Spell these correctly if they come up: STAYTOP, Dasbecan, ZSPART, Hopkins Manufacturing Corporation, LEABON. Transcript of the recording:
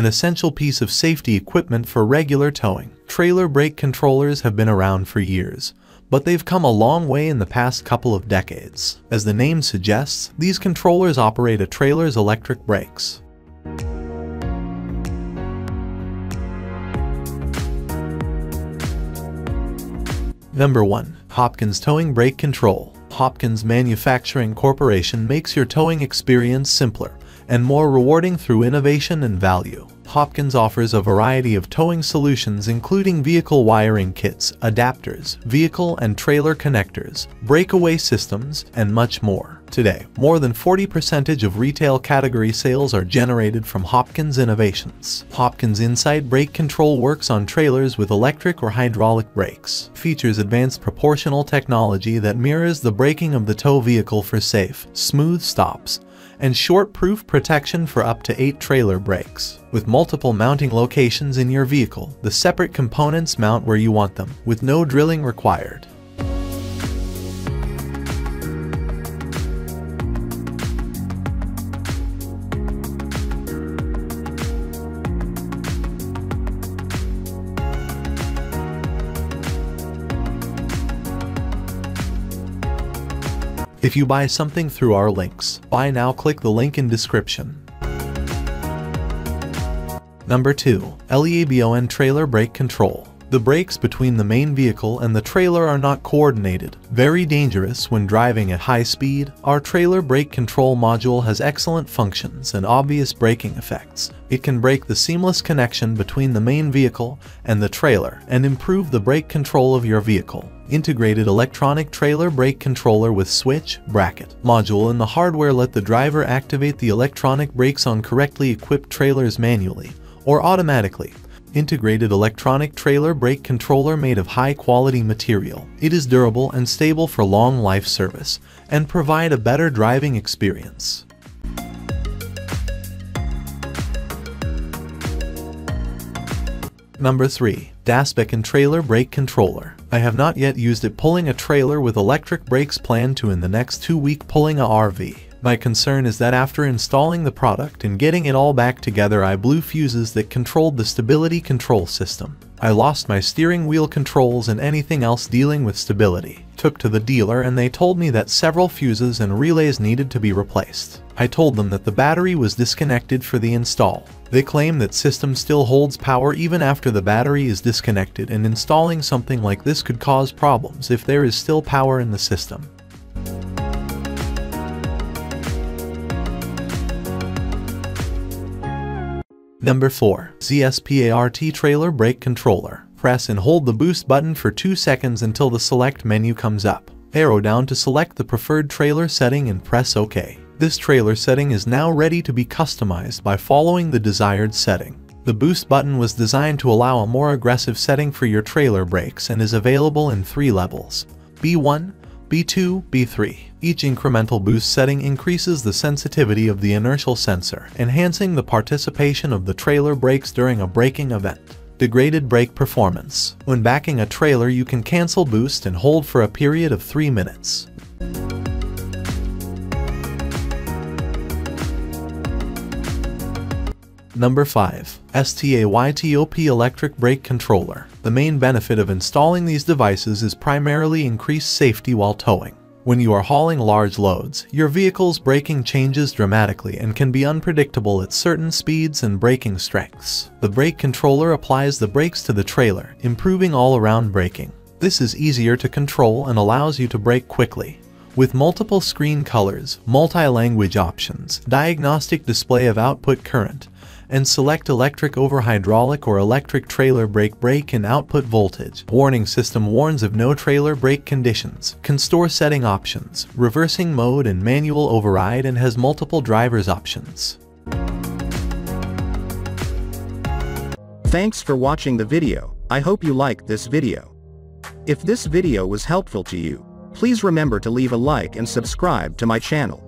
an essential piece of safety equipment for regular towing. Trailer brake controllers have been around for years, but they've come a long way in the past couple of decades. As the name suggests, these controllers operate a trailer's electric brakes. Number 1. Hopkins Towing Brake Control. Hopkins Manufacturing Corporation makes your towing experience simpler and more rewarding through innovation and value. Hopkins offers a variety of towing solutions including vehicle wiring kits, adapters, vehicle and trailer connectors, breakaway systems, and much more. Today, more than 40% of retail category sales are generated from Hopkins innovations. Hopkins Insight Brake Control works on trailers with electric or hydraulic brakes. Features advanced proportional technology that mirrors the braking of the tow vehicle for safe, smooth stops, and short-proof protection for up to 8 trailer brakes. With multiple mounting locations in your vehicle, the separate components mount where you want them, with no drilling required. If you buy something through our links, buy now, click the link in description. Number 2. LEABON Trailer Brake Control. The brakes between the main vehicle and the trailer are not coordinated. Very dangerous when driving at high speed, our trailer brake control module has excellent functions and obvious braking effects. It can break the seamless connection between the main vehicle and the trailer and improve the brake control of your vehicle. Integrated electronic trailer brake controller with switch, bracket, module, and the hardware let the driver activate the electronic brakes on correctly equipped trailers manually or automatically. Integrated electronic trailer brake controller made of high-quality material. It is durable and stable for long life service and provide a better driving experience. Number 3. Dasbecan Trailer Brake Controller. I have not yet used it. Pulling a trailer with electric brakes, planned to in the next 2 weeks. Pulling a RV. My concern is that after installing the product and getting it all back together, I blew fuses that controlled the stability control system. I lost my steering wheel controls and anything else dealing with stability. Took to the dealer and they told me that several fuses and relays needed to be replaced. I told them that the battery was disconnected for the install. They claim that system still holds power even after the battery is disconnected, and installing something like this could cause problems if there is still power in the system. Number 4. ZSPART Trailer Brake Controller. Press and hold the boost button for 2 seconds until the select menu comes up. Arrow down to select the preferred trailer setting and press OK. This trailer setting is now ready to be customized by following the desired setting. The boost button was designed to allow a more aggressive setting for your trailer brakes and is available in 3 levels: B1, B2, B3. Each incremental boost setting increases the sensitivity of the inertial sensor, enhancing the participation of the trailer brakes during a braking event. Degraded brake performance. When backing a trailer, you can cancel boost and hold for a period of 3 minutes. Number 5. STAYTOP Electric Brake Controller. The main benefit of installing these devices is primarily increased safety while towing. When you are hauling large loads, your vehicle's braking changes dramatically and can be unpredictable at certain speeds and braking strengths. The brake controller applies the brakes to the trailer, improving all-around braking. This is easier to control and allows you to brake quickly. With multiple screen colors, multi-language options, diagnostic display of output current, and select electric over hydraulic or electric trailer brake and output voltage. Warning system warns of no trailer brake conditions, can store setting options, reversing mode and manual override, and has multiple driver's options. Thanks for watching the video. I hope you liked this video. If this video was helpful to you, please remember to leave a like and subscribe to my channel.